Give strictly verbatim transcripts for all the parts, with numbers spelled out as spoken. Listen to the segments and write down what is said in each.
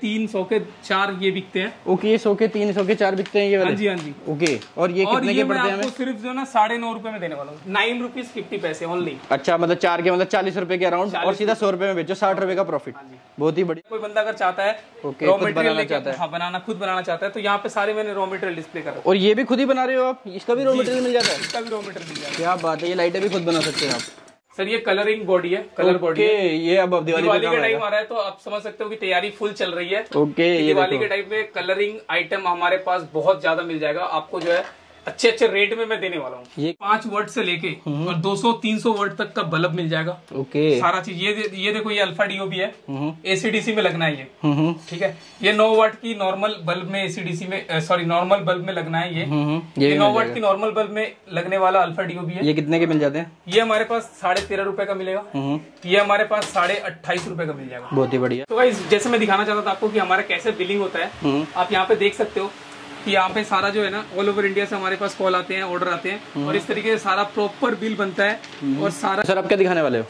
तीन सौ के चार ये बिकते हैं। ओके, ये सौ के तीन सौ के चार बिकते हैं ये वाले? हाँ जी हाँ जी। ओके, और ये और कितने ये के पड़ते हैं? सिर्फ जो ना साढ़े नौ रुपए में देने वाला हूँ, नाइन रुपीज फिफ्टी पैसे ओनली। अच्छा, मतलब चार के मतलब चालीस रुपए के अराउंड, और सीधा सौ रुपए में बेचो, साठ रुपए का प्रॉफिट। बहुत ही बढ़िया। कोई बंदा अगर चाहता है रॉ मटेरियल चाहता है बनाना, खुद बनाना चाहता है, तो यहाँ पे सारे मैंने रॉ मटेरियल डिस्प्ले करा। और ये भी खुद ही बना रहे हो आप? इसका भी रॉ मटेरियल मिल जाता है? इसका भी रॉ मटेरियल मिल जाता है। क्या बात है, ये लाइटें भी खुद बना सकते हैं आप? सर ये कलरिंग बॉडी है, कलर बॉडी है। ये अब दिवाली का टाइम आ रहा है तो आप समझ सकते हो कि तैयारी फुल चल रही है। ओके, ये दिवाली के टाइम में कलरिंग आइटम हमारे पास बहुत ज्यादा मिल जाएगा आपको, जो है अच्छे अच्छे रेट में मैं देने वाला हूँ। ये पांच वर्ड से लेके और दो सौ तीन सौ वर्ड तक का बल्ब मिल जाएगा। ओके, सारा चीज। ये दे, ये देखो, ये अल्फा डीओ भी है, एसीडीसी में लगना है ये, ठीक है। ये नौ वाट की नॉर्मल बल्ब में एसीडीसी में सॉरी नॉर्मल बल्ब में लगना है ये। ये नौ वाट की नॉर्मल बल्ब में लगने वाला अल्फा डीओ भी है। ये कितने के मिल जाते हैं? ये हमारे पास साढ़े तेरह रुपए का मिलेगा। ये हमारे पास साढ़े अट्ठाईस रुपए का मिल जाएगा। बहुत ही बढ़िया। तो गाइस, जैसे मैं दिखाना चाहता था आपको कि हमारा कैसे बिलिंग होता है, आप यहाँ पे देख सकते हो कि यहाँ पे सारा जो है ना ऑल ओवर इंडिया से हमारे पास कॉल आते हैं, ऑर्डर आते हैं, और इस तरीके से सारा प्रॉपर बिल बनता है। और सारा सर आप क्या दिखाने वाले हो?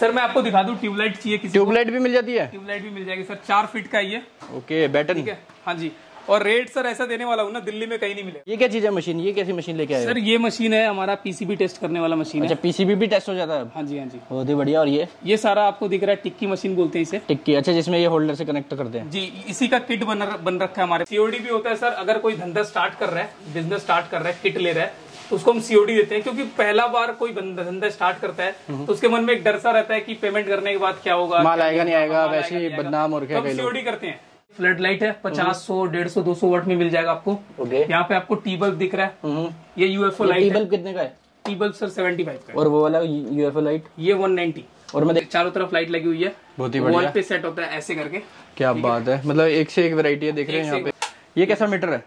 सर मैं आपको दिखा दूं, ट्यूबलाइट चाहिए किसी? ट्यूबलाइट भी मिल जाती है? ट्यूबलाइट भी मिल जाएगी सर, चार फीट का ये। ओके, बैटन, ठीक है। हाँ जी। और रेट सर ऐसा देने वाला हूँ ना, दिल्ली में कहीं नहीं मिलेगा। ये क्या चीज है मशीन, ये कैसी मशीन लेके आए सर? ये मशीन है हमारा पीसीबी टेस्ट करने वाला मशीन है। अच्छा, पीसीबी भी टेस्ट हो जाता है? हाँ जी हाँ जी। बहुत ही बढ़िया। और ये ये सारा आपको दिख रहा है, टिक्की मशीन बोलते हैं इसे। टिक्की, अच्छा, जिसमें ये होल्डर से कनेक्ट करते हैं जी। इसी का किट बन बन रखा है हमारे। सीओडी भी होता है सर, अगर कोई धंधा स्टार्ट कर रहा है, बिजनेस स्टार्ट कर रहा है, किट ले रहा है, उसको हम सीओडी देते हैं। क्योंकि पहला बार कोई धंधा स्टार्ट करता है तो उसके मन में एक डर सा रहता है कि पेमेंट करने के बाद क्या होगा, माल आएगा नहीं आएगा, वैसे बदनाम। और क्या सीओडी करते हैं। फ्लड लाइट है, पचास सौ डेढ़ सौ दो सौ वाट में मिल जाएगा आपको। okay. यहाँ पे आपको टी बल्ब दिख रहा है, ये यूएफओ लाइट। टी बल्ब कितने का है? टी बल्ब सर पचहत्तर का है। और वो वाला यूएफओ लाइट? ये एक सौ नब्बे। और मतलब चारों तरफ लाइट लगी हुई है, बहुत ही बढ़िया। वॉल पे सेट होता है ऐसे करके। क्या बात है, मतलब एक से एक वैरायटी है, देख रहे हैं यहाँ पे। ये कैसा मीटर है?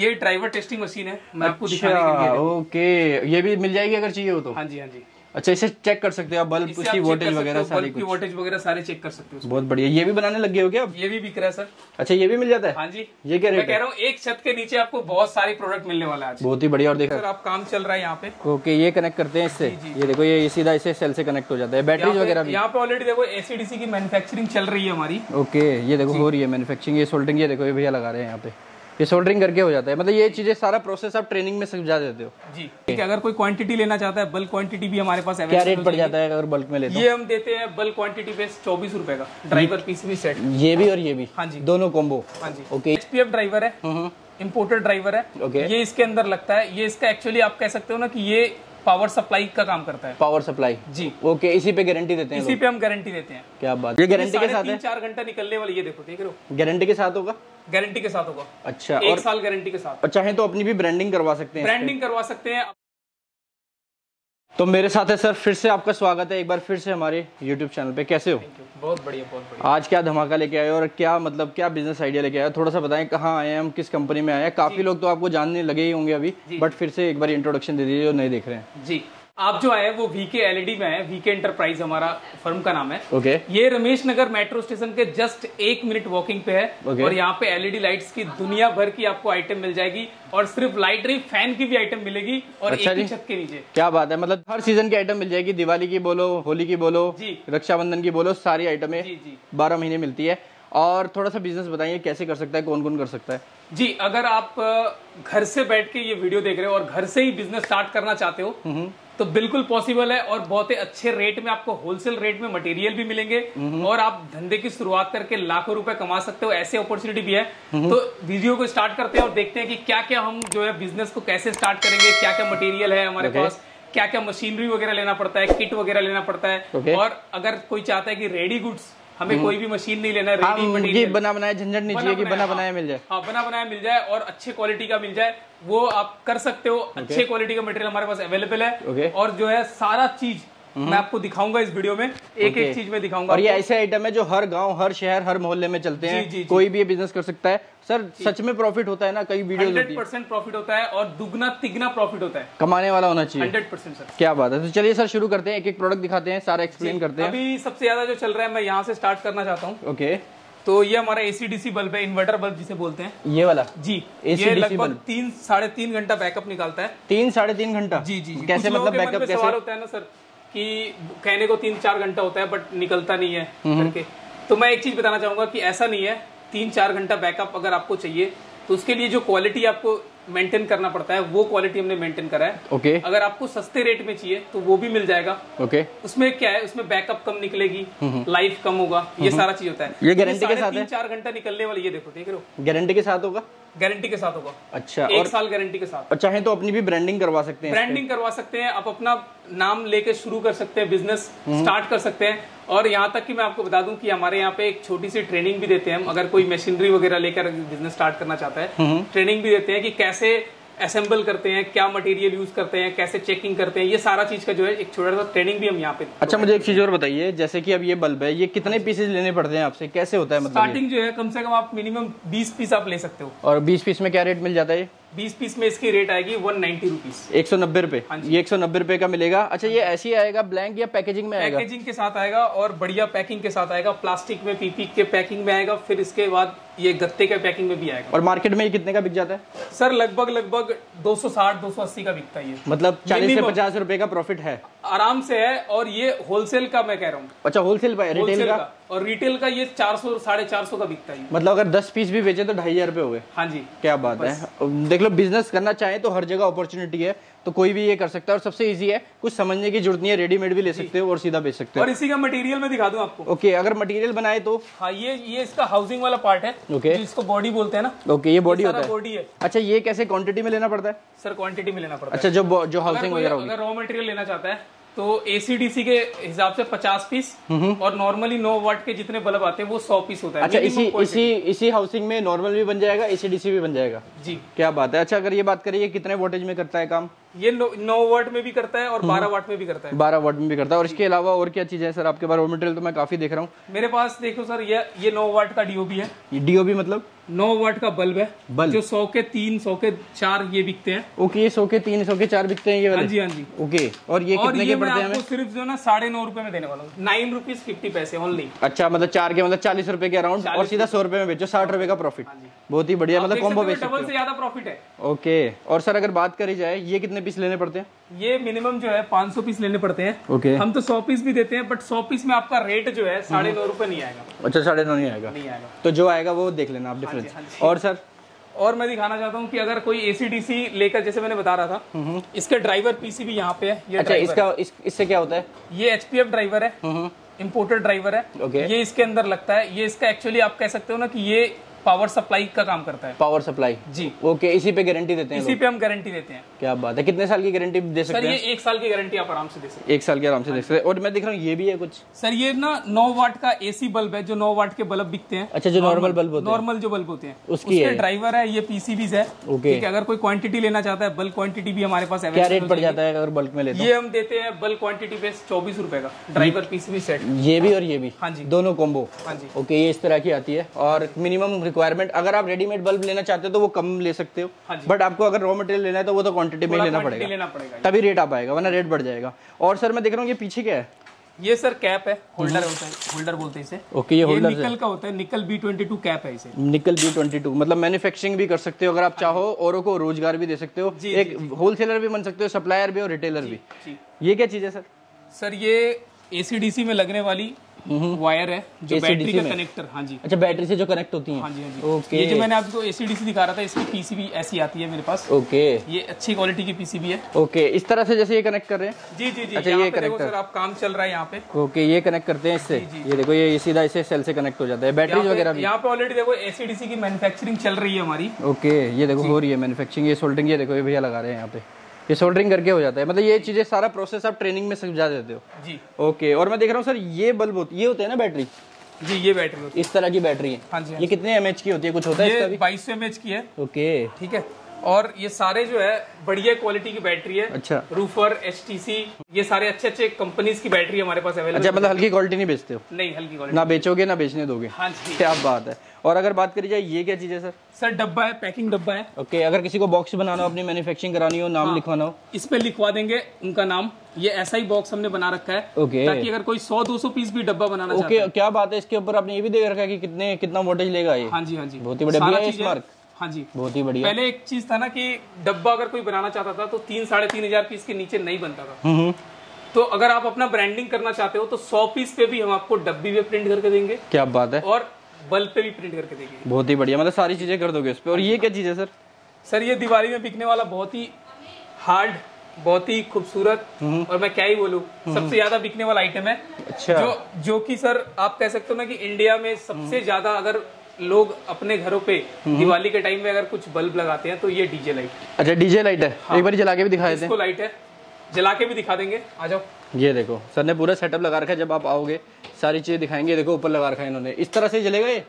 ये ड्राइवर टेस्टिंग मशीन है, मैं आपको दिखाने के लिए। ओके, ये भी मिल जाएगी अगर चाहिए हो तो? हाँ जी हाँ जी। अच्छा, इसे चेक कर सकते हो आप, बल्ब की वोल्टेज वगैरह सारी कुछ, वोल्टेज वगैरह सारे चेक कर सकते हो। बहुत बढ़िया। ये भी बनाने लगे हो क्या आप? ये भी बिक रहा है सर। अच्छा, ये भी मिल जाता है? हाँ जी। ये क्या रेट? मैं कह रहा हूँ एक छत के नीचे आपको बहुत सारे प्रोडक्ट मिलने वाला है। बहुत ही बढ़िया। और देखो सर, आप काम चल रहा है यहाँ पे। ओके, ये कनेक्ट करते हैं इससे? ये देखो, ये सीधा इसे सेल से कनेक्ट हो जाता है। बैटरीज वगैरह यहाँ पे ऑलरेडी देखो एसीडीसी की मैन्युफैक्चरिंग चल रही है हमारी। ओके, ये देखो हो रही है मैन्युफैक्चरिंग, ये सोल्डरिंग। ये देखो, ये भैया लगा रहे हैं यहाँ पे, ये सोल्डरिंग करके हो जाता है। मतलब ये चीजें सारा प्रोसेस आप ट्रेनिंग में समझा देते हो जी। ठीक है, अगर कोई क्वांटिटी लेना चाहता है, बल्क क्वांटिटी भी हमारे पास अवेलेबल है। क्या रेट पड़ जाता है अगर बल्क में लेते हैं? ये हम देते हैं बल्क क्वांटिटी पे चौबीस रुपए का ड्राइवर पीसीबी सेट। ये भी और ये भी? हाँ जी, दोनों कॉम्बो। हाँ जी। ओके, एचपीएफ ड्राइवर है, इम्पोर्टेड ड्राइवर है, ये इसके अंदर लगता है। ये इसका एक्चुअली आप कह सकते हो ना कि ये पावर सप्लाई का काम करता है। पावर सप्लाई जी। ओके, इसी पे गारंटी देते हैं? इसी पे हम गारंटी देते हैं। क्या बात है, गारंटी के साथ है? चार घंटा निकलने वाली, ये देखो, देख रहे हो, गारंटी के साथ होगा? गारंटी के साथ होगा। अच्छा, एक और साल गारंटी के साथ। चाहे तो अपनी भी ब्रांडिंग करवा सकते हैं? ब्रांडिंग करवा सकते हैं। तो मेरे साथ है सर, फिर से आपका स्वागत है एक बार फिर से हमारे यूट्यूब चैनल पे। कैसे हो? बहुत बढ़िया, बहुत बढ़िया। आज क्या धमाका लेके आए हो, और क्या मतलब क्या बिजनेस आइडिया लेके आए हो? थोड़ा सा बताएं, कहाँ आए हम, किस कंपनी में आए हैं? काफी लोग तो आपको जानने लगे ही होंगे अभी, बट फिर से एक बार इंट्रोडक्शन दे दीजिए जो नहीं देख रहे हैं जी। आप जो है वो वीके एलईडी में है, वीके एंटरप्राइज हमारा फर्म का नाम है। Okay okay. ये रमेश नगर मेट्रो स्टेशन के जस्ट एक मिनट वॉकिंग पे है। okay. और यहाँ पे एलईडी लाइट्स की दुनिया भर की आपको आइटम मिल जाएगी, और सिर्फ लाइट नहीं, फैन की भी आइटम मिलेगी। और अच्छा, एक ही छत के नीचे। क्या बात है, मतलब हर सीजन की आइटम मिल जाएगी। दिवाली की बोलो, होली की बोलो, रक्षाबंधन की बोलो, सारी आइटमें बारह महीने मिलती है। और थोड़ा सा बिजनेस बताइए कैसे कर सकता है, कौन कौन कर सकता है जी? अगर आप घर से बैठ के ये वीडियो देख रहे हो और घर से ही बिजनेस स्टार्ट करना चाहते हो तो बिल्कुल पॉसिबल है। और बहुत ही अच्छे रेट में आपको होलसेल रेट में मटेरियल भी मिलेंगे, और आप धंधे की शुरुआत करके लाखों रुपए कमा सकते हो। ऐसे अपॉर्चुनिटी भी है। तो वीडियो को स्टार्ट करते हैं और देखते हैं कि क्या क्या हम जो है बिजनेस को कैसे स्टार्ट करेंगे, क्या क्या मटेरियल है हमारे okay. पास, क्या क्या मशीनरी वगैरह लेना पड़ता है, किट वगैरह लेना पड़ता है। okay. और अगर कोई चाहता है कि रेडी गुड्स, हमें कोई भी मशीन नहीं लेना है, रेडी बना बनाया, झंझट नहीं चाहिए कि बना बनाया मिल जाए। हाँ, बना बनाया मिल जाए और अच्छे क्वालिटी का मिल जाए, वो आप कर सकते हो। okay. अच्छे क्वालिटी का मटेरियल हमारे पास अवेलेबल है। okay. और जो है सारा चीज मैं आपको दिखाऊंगा इस वीडियो में, एक okay. एक चीज मैं दिखाऊंगा। और ये ऐसे आइटम है जो हर गांव, हर शहर, हर मोहल्ले में चलते हैं। जी, जी, कोई भी ये बिजनेस कर सकता है सर। सच में प्रॉफिट होता है ना, कई वीडियो हंड्रेड परसेंट प्रॉफिट होता है, और दुगना तिगना प्रॉफिट होता है। कमाने वाला होना चाहिए हंड्रेड परसेंट सर। क्या बात है, तो चलिए सर शुरू करते हैं, एक एक प्रोडक्ट दिखाते हैं, सारा एक्सप्लेन करते हैं। अभी सबसे ज्यादा जो चल रहा है, मैं यहाँ से स्टार्ट करना चाहता हूँ। ओके, तो ये हमारा एसीडीसी बल्ब है, इन्वर्टर बल्ब जिसे बोलते हैं। ये वाला जी, ये लगभग तीन साढ़े तीन घंटा बैकअप निकालता है। तीन साढ़े तीन घंटा जी जी। कैसे मतलब बैकअप कैसे होता है ना सर, कि कहने को तीन चार घंटा होता है बट निकलता नहीं है करके। तो मैं एक चीज़ बताना चाहूँगा कि ऐसा नहीं है, तीन चार घंटा बैकअप अगर आपको चाहिए तो उसके लिए जो क्वालिटी आपको मेंटेन करना पड़ता है वो क्वालिटी हमने मेंटेन करा है। Okay okay. अगर आपको सस्ते रेट में चाहिए तो वो भी मिल जाएगा। Okay okay. उसमें क्या है, उसमें बैकअप कम निकलेगी, लाइफ कम होगा, ये सारा चीज होता है। ये गारंटी के साथ है, चार घंटा निकलने वाली, ये देखो देख रहे हो, गारंटी के साथ होगा, गारंटी के साथ होगा। अच्छा, एक और... साल गारंटी के साथ। चाहे तो अपनी भी ब्रांडिंग करवा सकते हैं, ब्रांडिंग करवा सकते हैं, आप अपना नाम लेके शुरू कर सकते हैं, बिजनेस स्टार्ट कर सकते हैं। और यहाँ तक कि मैं आपको बता दूं कि हमारे यहाँ पे एक छोटी सी ट्रेनिंग भी देते हैं हम, अगर कोई मशीनरी वगैरह लेकर बिजनेस स्टार्ट करना चाहता है, ट्रेनिंग भी देते हैं कि कैसे असेंबल करते हैं, क्या मटेरियल यूज करते हैं, कैसे चेकिंग करते हैं, ये सारा चीज का जो है एक छोटा सा ट्रेनिंग भी हम यहाँ पे। अच्छा, मुझे एक चीज और बताइए, जैसे कि अब ये बल्ब है, ये कितने पीसेज लेने पड़ते हैं आपसे, कैसे होता है? मतलब स्टार्टिंग जो है कम से कम आप मिनिमम बीस पीस आप ले सकते हो। और बीस पीस में क्या रेट मिल जाता है? बीस पीस में इसकी रेट आएगी वन नाइन्टी रुपीज, एक सौ नब्बे रुपए। ये एक सौ नब्बे रुपए का मिलेगा। अच्छा, ये ऐसी आएगा ब्लैंक या पैकेजिंग में आएगा? पैकेजिंग के साथ आएगा और बढ़िया पैकिंग के साथ आएगा, प्लास्टिक में पीपी के पैकिंग में आएगा, फिर इसके बाद ये गत्ते के पैकिंग में भी आएगा। और मार्केट में ये कितने का बिक जाता है? सर लगभग लगभग दो सौ साठ दो सौ अस्सी का बिकता है। मतलब चालीस से पचास रुपए का प्रॉफिट है, आराम से है। और ये होलसेल का मैं कह रहा हूँ। अच्छा, होलसेल रिटेल का, और रिटेल का ये चार सौ साढ़े चार सौ का बिकता है। मतलब अगर दस पीस भी बेचे तो ढाई हजार रुपए हो गए। हाँ जी, क्या बात है। देख लो, बिजनेस करना चाहे तो हर जगह अपॉर्चुनिटी है, तो कोई भी ये कर सकता है। और सबसे इजी है, कुछ समझने की जरूरत नहीं है, रेडीमेड भी ले सकते हो और सीधा बेच सकते हो। और इसी का मटेरियल मैं दिखा दूं आपको। ओके, अगर मटेरियल बनाए तो हाँ, ये ये इसका हाउसिंग वाला पार्ट है, ओके, जिसको बॉडी बोलते हैं ना। ओके, ये बॉडी होता है, बॉडी है। अच्छा, ये कैसे क्वांटिटी में लेना पड़ता है? सर क्वांटिटी में लेना पड़ता है। अच्छा, जो जो हाउसिंग वगैरह होगा, रॉ मटेरियल लेना चाहता है तो एसीडीसी के हिसाब से पचास पीस, और नॉर्मली नौ वाट के जितने बल्ब आते हैं वो सौ पीस होता है। अच्छा, इसी इसी इसी हाउसिंग में नॉर्मल भी बन जाएगा, एसीडीसी भी बन जाएगा। जी, क्या बात है। अच्छा, अगर ये बात करिए कितने वोल्टेज में करता है काम? ये नौ वाट में भी करता है और बारह वाट में भी करता है। बारह वाट में भी करता है। और इसके अलावा और क्या चीजें हैं सर आपके पास? रॉ मटेरियल तो मैं काफी देख रहा हूँ। मेरे पास देखो सर, ये ये नौ वाट का डीओबी है। डीओबी मतलब नौ वाट का बल्ब है, बल्ब जो सौ के तीन सौ के चार ये बिकते हैं। ओके, ये सौ के तीन सौ के चार बिकते हैं ये वाले? हाँ जी, हाँ जी। ओके, और ये और कितने ये के पड़ते हैं? सिर्फ जो ना साढ़े नौ रुपए में देने वाला हूँ, नाइन रुपीज फिफ्टी पैसे ओनली। अच्छा, मतलब चार के मतलब चालीस रुपए के अराउंड, और सीधा सौ रुपए में बेचो, साठ रुपए का प्रॉफिट। बहुत ही बढ़िया, मतलब कॉम्बो बेच सकते हो, डबल से ज्यादा प्रॉफिट है। ओके, और सर अगर बात करी जाए, ये कितने पीस लेने पड़ते हैं? ये मिनिमम जो है पाँच सौ पीस लेने पड़ते हैं। Okay okay. हम तो सौ पीस भी देते हैं, बट सौ पीस में आपका रेट जो है साढ़े नौ रुपए नहीं आएगा। अच्छा, साढ़े नौ नहीं आएगा, नहीं आएगा। तो जो आएगा वो देख लेना आप डिफरेंस। और सर, और मैं दिखाना चाहता हूँ कि अगर कोई एसीडीसी लेकर, जैसे मैंने बता रहा था, इसके ड्राइवर पीसीबी यहाँ पे है। ये अच्छा, इसका इस, इससे क्या होता है? ये एचपीएफ ड्राइवर है, इम्पोर्टेड ड्राइवर है, ये इसके अंदर लगता है। ये इसका एक्चुअली आप कह सकते हो ना कि ये पावर सप्लाई का काम करता है। पावर सप्लाई, जी। ओके, इसी पे गारंटी देते हैं? इसी पे हम गारंटी देते हैं। क्या बात है। कितने साल की गारंटी दे सकते हैं? सर ये एक साल की गारंटी आप आराम से दे सकते हैं। एक साल की आराम से दे सकते हैं। और मैं देख रहा हूँ ये भी है कुछ। सर ये ना नौ वाट का एसी बल्ब है, जो नौ वाट के बल्ब बिकते हैं। अच्छा, जो नॉर्मल बल्ब, नॉर्मल जो बल्ब होते हैं उसकी ड्राइवर है, ये पीसीबीज है। ओके, अगर कोई क्वांटिटी लेना चाहता है, बल्क क्वांटिटी भी हमारे पास अवेलेबल है। क्या रेट पड़ जाता है अगर बल्क में लेते हैं? ये हम देते हैं बल्क क्वांटिटी पे चौबीस रुपए का ड्राइवर पीसीबी सेट, ये भी और ये भी। हाँ जी, दोनों कॉम्बो। हाँ जी। ओके, ये इस तरह की आती है। और मिनिमम रिक्वायरमेंट, अगर आप रेडीमेड बल्ब लेना चाहते हो तो वो कम ले सकते हो। हाँ, बट आपको अगर रॉ मटेरियल लेना है तो वो तो क्वांटिटी में लेना पड़ेगा, लेना पड़ेगा तभी रेट आ पाएगा, वरना रेट बढ़ जाएगा। और सर मैं देख रहा हूँ ये पीछे क्या है? ये सर कैप है, होल्डर होता है, होल्डर बोलते हैं इसे। ओके, ये होल्डर निकल का होता है, निकल बी ट्वेंटी टू कैप है इसे। निकल बी ट्वेंटी टू मतलब मैन्युफैक्चरिंग भी कर सकते हो अगर आप चाहो, औरों को रोजगार भी दे सकते हो, एक होलसेलर भी बन सकते हो, सप्लायर भी और रिटेलर भी। ये क्या चीज है सर? सर ये एसीडीसी में लगने वाली वायर है, जो बैटरी का कनेक्टर। हाँ जी। अच्छा, बैटरी से जो कनेक्ट होती है। हाँ जी, हाँ जी। ओके, ये जो मैंने आपको एसीडीसी दिखा रहा था, इसकी पीसीबी ऐसी आती है मेरे पास। ओके, ये अच्छी क्वालिटी की पीसीबी है। ओके, इस तरह से जैसे ये कनेक्ट कर रहे हैं। जी जी जी। अच्छा, ये कनेक्टर सर आप काम चल रहा है यहाँ पे। ओके, ये कनेक्ट करते हैं इससे, ये देखो, ये सीधा इसे सेल से कनेक्ट हो जाता है। बैटरी वगैरह यहाँ पे ऑलरेडी देखो एसीडीसी की मैन्युफैक्चरिंग चल रही है हमारी। ओके, ये देखो हो रही है मैन्युफैक्चरिंग, ये सोल्डरिंग, ये देखो ये भैया लगा रहे हैं यहाँ पे, ये सोल्डरिंग करके हो जाता है। मतलब ये चीजें सारा प्रोसेस आप ट्रेनिंग में समझा देते हो। जी। ओके, और मैं देख रहा हूँ सर ये बल्ब होती, ये होते हैं ना बैटरी? जी, ये बैटरी होती है, इस तरह की बैटरी है। हाँ जी, हाँ। ये कितने एमएच की होती है? कुछ होता है इसका भी? बाईस सौ एमएच की है। ओके, ठीक है। और ये सारे जो है बढ़िया क्वालिटी की बैटरी है। अच्छा, रूफर, एचटीसी, ये सारे अच्छे अच्छे कंपनीज की बैटरी हमारे पास अवेलेबल। अच्छा, मतलब हल्की क्वालिटी नहीं बेचते हो? नहीं, हल्की क्वालिटी ना बेचोगे ना बेचने दोगे। हाँ जी, क्या बात है। और अगर बात करी जाए, ये क्या चीज है सर? सर डब्बा है, पैकिंग डब्बा है। ओके, अगर किसी को बॉक्स बनाना हो, अपनी मैन्युफैक्चरिंग करानी हो, नाम हाँ, लिखवाना हो, इस पे लिखवा देंगे उनका नाम। ये ऐसा ही बॉक्स हमने बना रखा है। ओके, ताकि अगर कोई सौ दो सौ पीस भी डब्बा बनाना चाहता है। क्या बात है। इसके ऊपर आपने ये भी देख रखा है कि कितने कितना वोल्टेज लेगा ये? हाँ जी, हाँ जी, बहुत ही बढ़िया। हाँ जी, बहुत ही बढ़िया। पहले एक चीज था ना कि डब्बा अगर कोई बनाना चाहता था तो तीन साढ़े तीन हजार पीस के नीचे नहीं बनता था। तो अगर आप अपना ब्रांडिंग करना चाहते हो तो सौ पीस पे भी हम आपको डब्बी पे प्रिंट करके देंगे। क्या बात है। और बल्ब पे भी प्रिंट करके देंगे। बहुत ही बढ़िया, मतलब सारी चीजें कर दोगे इस पे। और ये क्या चीज है सर? सर ये दिवाली में बिकने वाला बहुत ही हार्ड, बहुत ही खूबसूरत और मैं क्या ही बोलूं, सबसे ज्यादा बिकने वाला आइटम है। अच्छा। जो जो कि सर आप कह सकते हो ना कि इंडिया में सबसे ज्यादा अगर लोग अपने घरों पे दिवाली के टाइम में अगर कुछ बल्ब लगाते हैं तो ये डीजे लाइट। अच्छा, डीजे लाइट है। हाँ। एक बार जला के भी दिखा देते हैं। इसको लाइट है, जला के भी दिखा देंगे। आ जाओ। ये देखो सर ने पूरा सेटअप लगा रखा है, जब आप आओगे सारी चीजें दिखाएंगे। ये देखो ऊपर लगा रखा है इन्होंने, इस तरह से जलेगा ये।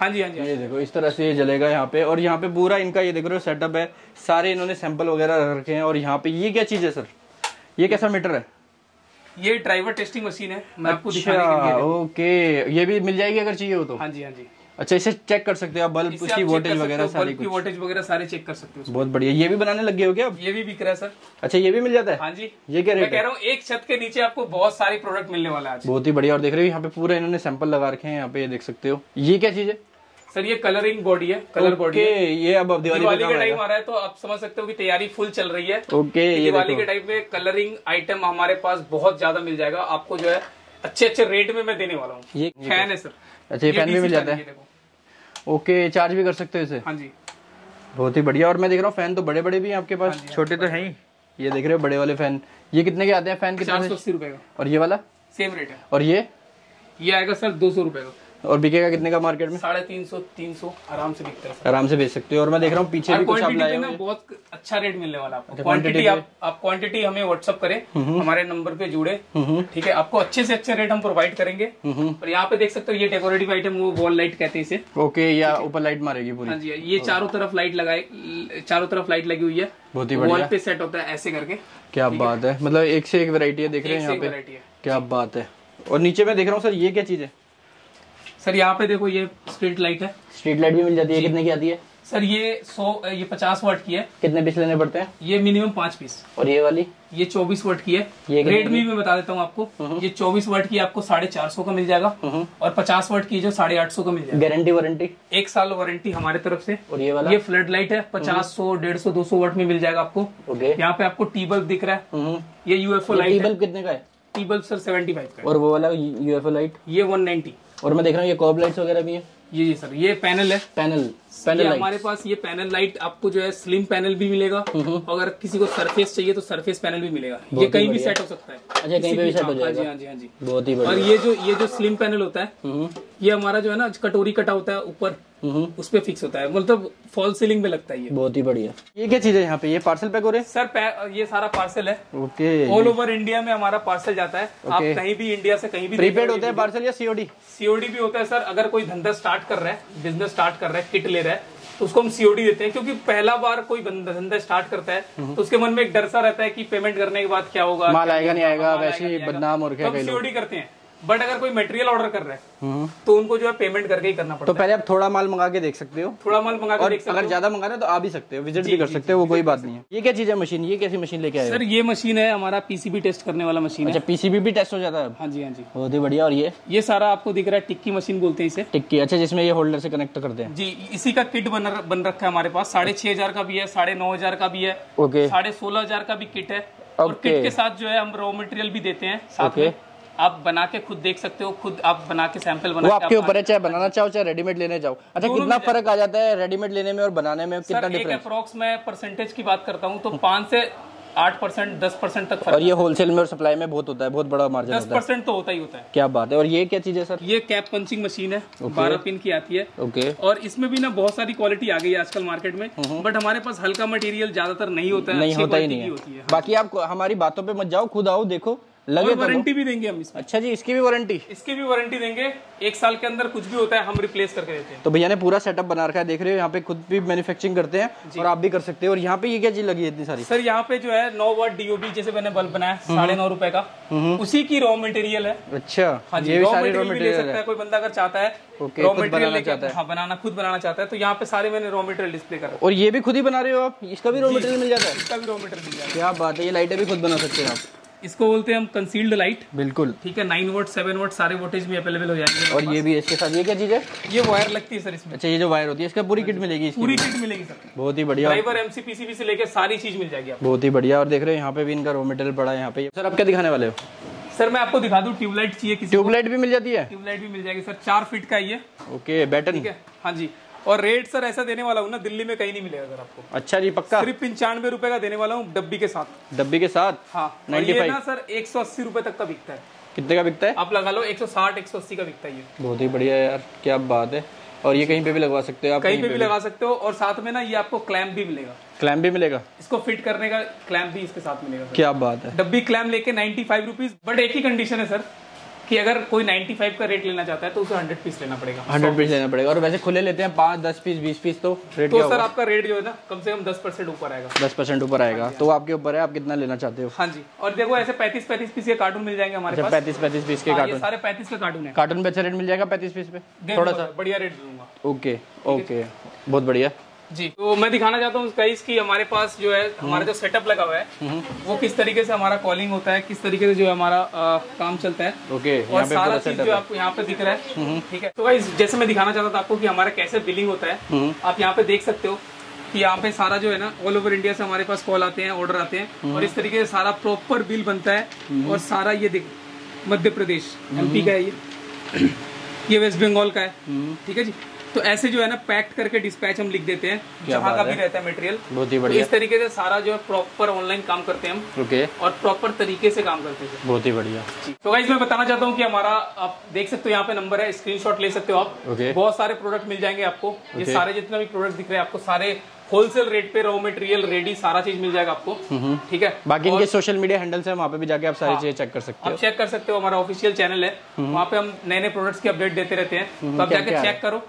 हाँ जी, हाँ जी। ये देखो इस तरह से ये जलेगा यहाँ पे। और यहाँ पे पूरा इनका ये देखो सेटअप है, सारे इन्होंने सैंपल वगैरह रखे हैं। और यहाँ पे ये क्या चीज है सर? ये कैसा मीटर है? ये ड्राइवर टेस्टिंग मशीन है। मैं आपको दिखाने के लिए। ओके, ये भी मिल जाएगी अगर चाहिए हो तो। हाँ जी, हाँ जी। अच्छा, इसे चेक कर सकते हो आप, बल्ब की वोल्टेज वगैरह सारी कुछ। वोल्टेज वगैरह सारे चेक कर सकते हो। बहुत बढ़िया। ये भी बनाने लग गए हो क्या आप? ये भी बिक रहा है सर। अच्छा, ये भी मिल जाता है। हाँ जी। ये क्या रेट है? मैं कह रहा हूँ एक छत के नीचे आपको बहुत सारे प्रोडक्ट मिलने वाला है। बहुत ही बढ़िया। और देख रहे हो यहाँ पे पूरा इन्होंने सैंपल लगा रखे हैं यहाँ पे, देख सकते हो। ये क्या चीज है सर? ये कलरिंग बॉडी है, कलर बॉडी। ये अब दिवाली का टाइम आ रहा है तो आप समझ सकते हो कि तैयारी फुल चल रही है। ओके। दिवाली के टाइम में कलरिंग आइटम हमारे पास बहुत ज्यादा मिल जाएगा आपको, जो है अच्छे अच्छे रेट में मैं देने वाला हूँ। ये फैन है सर। अच्छा, ये फैन भी मिल जाता है। ओके, चार्ज भी कर सकते हो इसे। हाँ जी, बहुत ही बढ़िया। और मैं देख रहा हूँ फैन तो बड़े बड़े भी हैं आपके पास। हाँ, छोटे तो हैं ही। ये देख रहे हो बड़े वाले फैन, ये कितने के आते हैं? फैन कितना? चार सौ अस्सी रुपए का। और ये वाला सेम रेट है। और ये ये आएगा सर दो सौ रुपए का। और बिकेगा कितने का मार्केट में? साढ़े तीन सौ तीन सौ आराम से बिकता है, आराम से बेच सकते हो। और मैं देख रहा हूँ पीछे भी कुछ आप लाए हो, बहुत अच्छा रेट मिलने वाला आपको। क्वांटिटी आप क्वांटिटी हमें व्हाट्सअप करें, हमारे नंबर पे जुड़े, ठीक है? आपको अच्छे से अच्छे रेट हम प्रोवाइड करेंगे। और यहाँ पे देख सकते हो ये डेकोरेटिव आइटम, वो वॉल लाइट कहते हैं इसे। ओके, या ऊपर लाइट मारेगी पूरी। हाँ जी, ये चारों तरफ लाइट लगाए, चारों तरफ लाइट लगी हुई है। बहुत ही बढ़िया। वॉल पे सेट होता है ऐसे करके। क्या बात है, मतलब एक से एक वेरायटी है, देख रहे हैं यहाँ पे। क्या बात है। और नीचे मैं देख रहा हूँ सर, ये क्या चीज है? सर यहाँ पे देखो, ये स्ट्रीट लाइट है। स्ट्रीट लाइट भी मिल जाती है। कितने की आती है सर? ये सौ ये पचास वाट की है। कितने पीस लेने पड़ते हैं? ये मिनिमम पांच पीस। और ये वाली? ये चौबीस वाट की है। ये रेट भी मैं बता देता हूँ आपको। ये चौबीस वाट की आपको साढ़े चार सौ का मिल जाएगा। और पचास वाट की जो साढ़े आठ सौ का मिल जाएगा। Guarantee warranty? एक साल वारंटी हमारे तरफ से। और ये वाला? ये फ्लड लाइट है, पचास सौ डेढ़ सौ दो सौ वाट में मिल जाएगा आपको। यहाँ पे आपको टी बल्ब दिख रहा है, ये यूएफओ लाइट। बल्ब कितने का है? T bulb sir seventy five का। और वो वाला यूएफओ लाइट? ये वन नाइन्टी। और मैं देख रहा हूँ ये कॉब लाइट्स वगैरह भी है। ये जी सर, ये पैनल है। पैनल पैनल हमारे पास ये पैनल लाइट आपको जो है स्लिम पैनल भी मिलेगा। अगर किसी को सरफेस चाहिए तो सरफेस पैनल भी मिलेगा। ये कहीं भी सेट हो सकता है। अच्छा, कहीं पे भी सेट हो जाएगा। हाँ जी, हाँ जी। बहुत ही बढ़िया। और ये जो ये जो स्लिम पैनल होता है, ये हमारा जो है ना कटोरी कटा होता है ऊपर, उस पे फिक्स होता है, मतलब फॉल सीलिंग में लगता है ये। बहुत ही बढ़िया। ये क्या चीज है यहाँ पे? ये पार्सल पैक हो रहे सर? ये सारा पार्सल है। ओके। ऑल ओवर इंडिया में हमारा पार्सल जाता है। आप कहीं भी इंडिया से कहीं भी। प्रीपेड होता है पार्सल या सीओडी? सीओडी भी होता है सर। अगर कोई धंधा स्टार्ट कर रहा है, बिजनेस स्टार्ट कर रहा है, किट ले रहा है, तो उसको हम सीओडी देते हैं। क्योंकि पहला बार कोई धंधा स्टार्ट करता है तो उसके मन में एक डर सा रहता है कि पेमेंट करने के बाद क्या होगा, माल आएगा नहीं आएगा, वैसे बदनाम और क्या। सीओडी करते हैं। बट अगर कोई मटेरियल ऑर्डर कर रहा है तो उनको जो है पेमेंट करके ही करना पड़ता है। तो पहले आप थोड़ा माल मंगा के देख सकते हो, थोड़ा माल मंगा के देख सकते हो। अगर ज्यादा मंगाना है तो आ भी सकते हो, विजिट भी कर सकते हो, वो कोई बात नहीं है। ये क्या चीज है मशीन? ये कैसी मशीन लेके आए सर? ये मशीन है हमारा पीसीबी टेस्ट करने वाला मशीन है। अच्छा, पीसीबी भी टेस्ट हो जाता है? हाँ जी, हाँ जी। बहुत ही बढ़िया। और ये ये सारा आपको दिख रहा है टिक्की मशीन बोलते हैं इसे। टिक्की, अच्छा, जिसमें ये होल्डर से कनेक्ट करते हैं जी। इसी का किट बन बन रखा है हमारे पास। साढ़े छह हजार का भी है, साढ़े नौ हजार का भी है, ओके, साढ़े सोलह हजार का भी किट है। और किट के साथ जो है हम रॉ मटेरियल भी देते हैं साथ में। आप बना के खुद देख सकते हो, खुद आप बना के सैंपल बना के आपके ऊपर है, चाहे बनाना चाहो चाहे रेडीमेड लेने जाओ। अच्छा, कितना फर्क आ जाता है रेडीमेड लेने में और बनाने में? कितना डिफरेंस? अप्रोक्स मैं परसेंटेज की बात करता हूँ तो पांच से आठ परसेंट दस परसेंट तक फर्क। और ये होलसेल में और सप्लाई में बहुत होता है, बहुत बड़ा मार्जिन होता है। दस परसेंट तो होता ही होता है। क्या बात है। और ये क्या चीज है सर? ये कैप पंचिंग मशीन है, बारह पिन की आती है। ओके। और इसमें भी ना बहुत सारी क्वालिटी आ गई है आजकल मार्केट में। बट हमारे पास हल्का मटेरियल ज्यादातर नहीं होता है, नहीं होता ही नहीं है। बाकी आप हमारी बातों पे मत जाओ, खुद आओ देखो, लगे वारंटी भी देंगे हम इसमें। अच्छा जी, इसकी भी वारंटी? इसकी भी वारंटी देंगे। एक साल के अंदर कुछ भी होता है हम रिप्लेस करके देते हैं। तो भैया ने पूरा सेटअप बना रखा है, देख रहे हो। यहाँ पे खुद भी मैन्युफैक्चरिंग करते हैं और आप भी कर सकते हो। और यहाँ पे ये क्या चीज लगी है इतनी सारी? सर यहाँ पे जो है नौ वाट डीओबी, जैसे मैंने बल्ब बनाया साढ़े नौ रुपए का, उसी की रॉ मटेरियल है। अच्छा, रॉ मटेरियल ले सकता है कोई बंदा अगर चाहता है, रॉ मटेरियल बनाना, खुद बनाना चाहता है। तो यहाँ पे सारे मैंने रॉ मटेरियल डिस्प्ले कर। और ये भी खुद ही बना रहे हो आप? इसका भी रॉ मटेरियल मिल जाता है? इसका भी रॉ मटेरियल मिल जाता है। क्या बात है। ये लाइटें भी खुद बना सकते हैं आप? इसको बोलते हैं हम कंसील्ड लाइट। बिल्कुल ठीक है, नाइन वोट सेवन वोट सारे वोल्टेज में अवेलेबल हो जाएंगे। और ये भी इसके साथ ये क्या चीज है? ये वायर लगती है सर इसमें। अच्छा, ये जो वायर होती है इसका पूरी किट मिलेगी? पूरी किट मिलेगी सर, बहुत ही बढ़िया। फाइबर एमसी पीसीबी से लेकर सारी चीज मिल जाएगी, बहुत ही बढ़िया। और देख रहे हैं यहाँ पे भी इनका रॉ मटेरियल पड़ा है। यहाँ पे सर आप क्या दिखाने वाले हो? सर मैं आपको दिखा दूं, ट्यूबलाइट चाहिए किसी? ट्यूबलाइट भी मिल जाती है? ट्यूबलाइट भी मिल जाएगी सर, चार फीट का ये। ओके, बैटन ठीक है। हाँ जी, और रेट सर ऐसा देने वाला हूँ ना, दिल्ली में कहीं नहीं मिलेगा सर आपको। अच्छा जी, पक्का? सिर्फ पंचानवे रुपए का देने वाला हूँ, डब्बी के साथ। डब्बी के साथ? हाँ। ये ना सर एक सौ अस्सी रुपए तक का बिकता है। कितने का बिकता है? आप लगा लो एक सौ साठ एक सौ अस्सी का बिकता है ये। बहुत ही बढ़िया यार, क्या बात है। और ये कहीं पे भी लगवा सकते हो आप? कहीं पे भी लगा सकते हो। और साथ में ना ये आपको क्लैम्प भी मिलेगा। क्लैम्प भी मिलेगा? इसको फिट करने का क्लैम्प भी इसके साथ मिलेगा। क्या बात है। डब्बी क्लैम्प लेके नाइन्टी फाइव रुपीज। बट एक ही कंडीशन है सर कि अगर कोई नाइन्टी फाइव का रेट लेना चाहता है तो उसे हंड्रेड पीस लेना पड़ेगा। हंड्रेड पीस लेना पड़ेगा। और वैसे खुले लेते हैं पाँच दस पीस बीस पीस तो रेट तो सर आपका रेट जो है ना कम से कम दस परसेंट ऊपर आएगा। दस परसेंट ऊपर आएगा, तो आपके ऊपर है आप कितना लेना चाहते हो। हाँ जी। और देखो ऐसे पैंतीस पैंतीस पीस के कार्टून मिल जाएंगे हमारे पास। पैंतीस पैंतीस पीस के कार्टून, सारे पैंतीस के कार्टून है। कार्टून पे अच्छा रेट मिल जाएगा, पैंतीस पीस पे थोड़ा सा बढ़िया रेट दूंगा। ओके ओके, बहुत बढ़िया जी। तो मैं दिखाना चाहता हूँ गाइस कि हमारे पास जो है हमारा जो सेटअप लगा हुआ है वो किस तरीके से हमारा कॉलिंग होता है, किस तरीके से जो है हमारा आ, काम चलता है। ओके, और सारा चीज जो आपको यहाँ पे दिख रहा है ठीक है। तो गाइस जैसे मैं दिखाना चाहता था आपको कि हमारा कैसे बिलिंग होता है, आप यहाँ पे देख सकते हो कि यहाँ पे सारा जो है ना ऑल ओवर इंडिया से हमारे पास कॉल आते हैं, ऑर्डर आते हैं, और इस तरीके से सारा प्रॉपर बिल बनता है। और सारा ये देख मध्य प्रदेश एमपी का है, ये ये वेस्ट बंगाल का है ठीक है जी। तो ऐसे जो है ना पैक्ट करके डिस्पैच हम लिख देते हैं, जहाँ का भी रहता है मटेरियल। बहुत ही बढ़िया। तो इस तरीके से सारा जो है प्रॉपर ऑनलाइन काम करते हैं हम। ओके। और प्रॉपर तरीके से काम करते हैं। बहुत ही बढ़िया। तो गाइस मैं बताना चाहता हूँ कि हमारा आप देख सकते हो यहाँ पे नंबर है, स्क्रीनशॉट ले सकते हो आप। ओके। बहुत सारे प्रोडक्ट मिल जाएंगे आपको, ये सारे जितना भी प्रोडक्ट दिख रहे हैं आपको सारे होलसेल रेट पे रॉ मटेरियल रेडी सारा चीज मिल जाएगा आपको ठीक है। बाकी इनके सोशल मीडिया हैंडल से वहाँ पे भी जाके आप सारी चीजें चेक कर सकते हो। आप चेक कर सकते हो, हमारा ऑफिशियल चैनल है, वहाँ पे हम नए नए प्रोडक्ट्स की अपडेट देते रहते हैं, तो आप जाके चेक करो,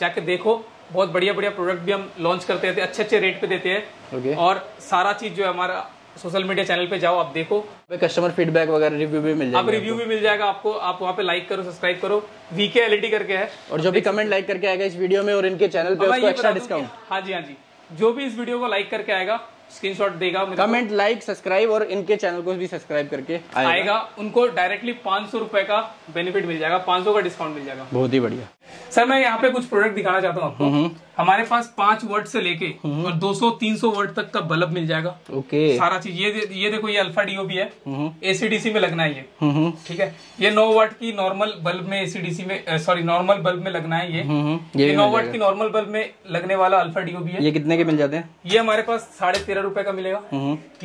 जाके देखो। बहुत बढ़िया बढ़िया प्रोडक्ट भी हम लॉन्च करते रहते हैं, अच्छे अच्छे रेट पे देते हैं। okay. और सारा चीज जो है हमारा सोशल मीडिया चैनल पे जाओ आप देखो, कस्टमर फीडबैक वगैरह रिव्यू भी मिल जाएगा। आप रिव्यू भी मिल जाएगा आपको, आप वहाँ पे लाइक करो, सब्सक्राइब करो, वीके एलईडी करके है। और जो भी कमेंट लाइक करके आएगा इस वीडियो में और इनके चैनल पे उसको एक्स्ट्रा डिस्काउंट। हाँ जी हाँ जी, जो भी इस वीडियो को लाइक करके आएगा स्क्रीनशॉट देगा, कमेंट लाइक सब्सक्राइब और इनके चैनल को भी सब्सक्राइब करके आएगा, आएगा उनको डायरेक्टली पाँच सौ रुपए का बेनिफिट मिल जाएगा, पाँच सौ का डिस्काउंट मिल जाएगा। बहुत ही बढ़िया। सर मैं यहाँ पे कुछ प्रोडक्ट दिखाना चाहता हूँ आपको। हमारे पास पांच वाट से लेके और दो सौ तीन सौ वाट तक का बल्ब मिल जाएगा। ओके। सारा चीज ये ये देखो, ये अल्फा डीओ भी है, एसीडीसी में लगना है ये ठीक है। ये नौ वाट की नॉर्मल बल्ब में एसीडीसी में सॉरी नॉर्मल बल्ब में लगना है ये। नौ वाट की नॉर्मल बल्ब में लगने वाला अल्फा डीओ भी है। ये कितने के मिल जाते हैं? ये हमारे पास साढ़े तेरह रुपए का मिलेगा।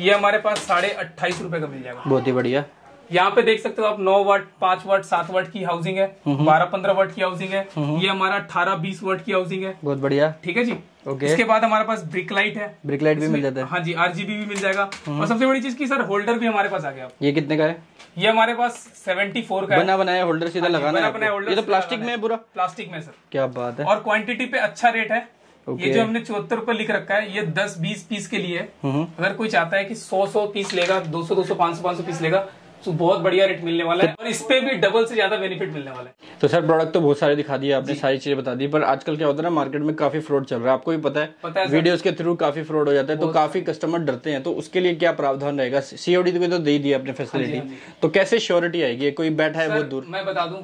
ये हमारे पास साढ़े अट्ठाईस रुपए का मिल जाएगा। बहुत ही बढ़िया। यहाँ पे देख सकते हो आप नौ वाट पांच वाट सात वाट की हाउसिंग है, बारह पंद्रह वाट की हाउसिंग है, ये हमारा अठारह बीस वाट की हाउसिंग है। बहुत बढ़िया ठीक है जी। ओके। इसके बाद हमारे पास ब्रिक लाइट है, ब्रिक लाइट भी मिल जाता है। हाँ जी, आरजीबी भी मिल जाएगा। और सबसे बड़ी चीज की सर होल्डर भी हमारे पास आ गया। ये कितने का है? ये हमारे पास सेवेंटी फोर का बना बनाया होल्डर, सीधा लगाना है। ये तो प्लास्टिक में है, पूरा प्लास्टिक में सर। क्या बात है। और क्वांटिटी पे अच्छा रेट है। Okay. ये जो हमने चौहत्तर रुपए लिख रखा है ये दस बीस पीस के लिए है। अगर कोई चाहता है कि सौ सौ पीस लेगा, दो सौ दो सौ पाँच सौ पाँच सौ पीस लेगा तो बहुत बढ़िया रेट मिलने वाला है, और इस पे भी डबल से ज्यादा बेनिफिट मिलने वाला है। तो सर प्रोडक्ट तो बहुत सारे दिखा दिए आपने, सारी चीजें बता दी, पर आजकल क्या होता है ना मार्केट में काफी फ्रॉड चल रहा है, आपको भी पता है, पता है वीडियोस के थ्रू काफी फ्रॉड हो जाता है, तो काफी कस्टमर डरते हैं, तो उसके लिए क्या प्रावधान रहेगा? सीओडी तो दे दिया आपने फैसिलिटी, तो कैसे श्योरिटी आएगी? कोई बैठा है बहुत दूर? मैं बता दूं,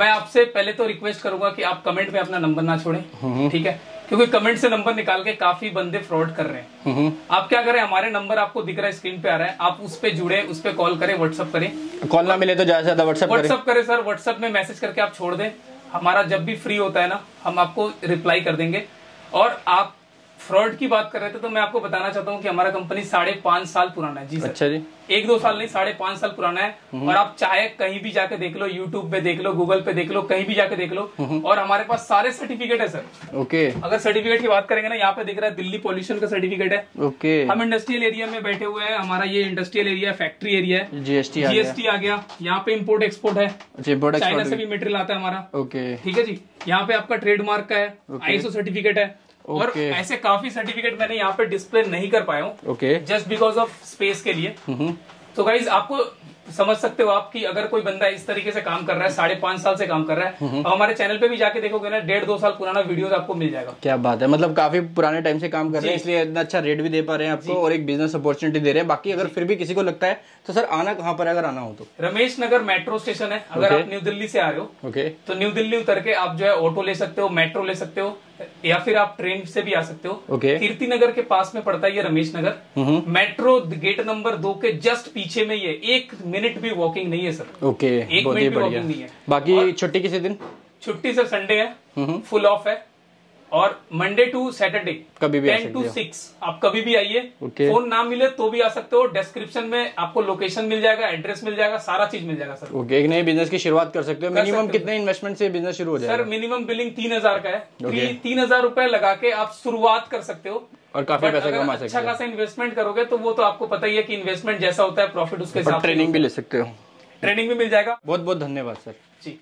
मैं आपसे पहले तो रिक्वेस्ट करूंगा कि आप कमेंट में अपना नंबर ना छोड़ें ठीक है, क्योंकि कमेंट से नंबर निकाल के काफी बंदे फ्रॉड कर रहे हैं। आप क्या करें, हमारे नंबर आपको दिख रहा है स्क्रीन पे आ रहा है, आप उस पे जुड़े, उस पे कॉल करें, व्हाट्सअप करें। कॉल ना मिले तो ज्यादा से ज्यादा व्हाट्सअप व्हाट्सअप करें सर, व्हाट्सअप में मैसेज करके आप छोड़ दें, हमारा जब भी फ्री होता है ना हम आपको रिप्लाई कर देंगे। और आप फ्रॉड की बात कर रहे थे तो मैं आपको बताना चाहता हूँ कि हमारा कंपनी साढ़े पांच साल पुराना है जी सर। अच्छा जी। एक दो साल नहीं, साढ़े पांच साल पुराना है। और आप चाहे कहीं भी जाके देख लो, यूट्यूब पे देख लो, गूगल पे देख लो, कहीं भी जाके देख लो, और हमारे पास सारे सर्टिफिकेट है सर। ओके। अगर सर्टिफिकेट की बात करेंगे ना, यहाँ पे देख रहा है दिल्ली पॉल्यूशन का सर्टिफिकेट है। ओके। हम इंडस्ट्रियल एरिया में बैठे हुए हैं, हमारा ये इंडस्ट्रियल एरिया, फैक्ट्री एरिया है। जीएसटी जीएसटी आ गया। यहाँ पे इम्पोर्ट एक्सपोर्ट है, चाइना से भी मटेरियल आता है हमारा। ओके ठीक है जी। यहाँ पे आपका ट्रेडमार्क का है, आईएसओ सर्टिफिकेट है, और okay. ऐसे काफी सर्टिफिकेट मैंने यहाँ पे डिस्प्ले नहीं कर पाया हूँ जस्ट बिकॉज ऑफ स्पेस के लिए। तो गाइज आपको समझ सकते हो आप कि अगर कोई बंदा इस तरीके से काम कर रहा है, साढ़े पांच साल से काम कर रहा है, और हमारे चैनल पे भी जाके देखोगे ना, डेढ़ दो साल पुराना वीडियोस आपको मिल जाएगा। क्या बात है, मतलब काफी पुराने टाइम से काम कर रहे हैं, इसलिए इतना अच्छा रेट भी दे पा रहे हैं आपको और एक बिजनेस अपॉर्चुनिटी दे रहे हैं। बाकी अगर फिर भी किसी को लगता है तो सर आना कहाँ पर, अगर आना हो तो? रमेश नगर मेट्रो स्टेशन है, अगर आप न्यू दिल्ली से आ रहे हो तो न्यू दिल्ली उतर के आप जो है ऑटो ले सकते हो, मेट्रो ले सकते हो, या फिर आप ट्रेन से भी आ सकते हो। okay. कीर्तिनगर के पास में पड़ता है ये Ramesh Nagar, metro gate number दो के जस्ट पीछे में ये, एक मिनट भी वॉकिंग नहीं है सर। okay. एक मिनट भी वॉकिंग नहीं है। बाकी छुट्टी किसी दिन? छुट्टी सर संडे है, फुल ऑफ है, और मंडे टू सैटरडे कभी भी टेन टू सिक्स, आप कभी भी आइए। okay. फोन ना मिले तो भी आ सकते हो, डिस्क्रिप्शन में आपको लोकेशन मिल जाएगा, एड्रेस मिल जाएगा, सारा चीज मिल जाएगा सर। okay. एक नए बिजनेस की शुरुआत कर सकते हो। मिनिमम कितने इन्वेस्टमेंट से बिजनेस शुरू हो जाएगा सर? मिनिमम बिलिंग तीन हजार का है। okay. तीन हजार रुपए लगा के आप शुरुआत कर सकते हो और काफी पैसा कमा सकते हो। अच्छा खासा इन्वेस्टमेंट करोगे तो वो तो आपको पता ही है कि इन्वेस्टमेंट जैसा होता है प्रॉफिट उसके साथ। ट्रेनिंग भी ले सकते हो, ट्रेनिंग भी मिल जाएगा। बहुत बहुत धन्यवाद सर जी।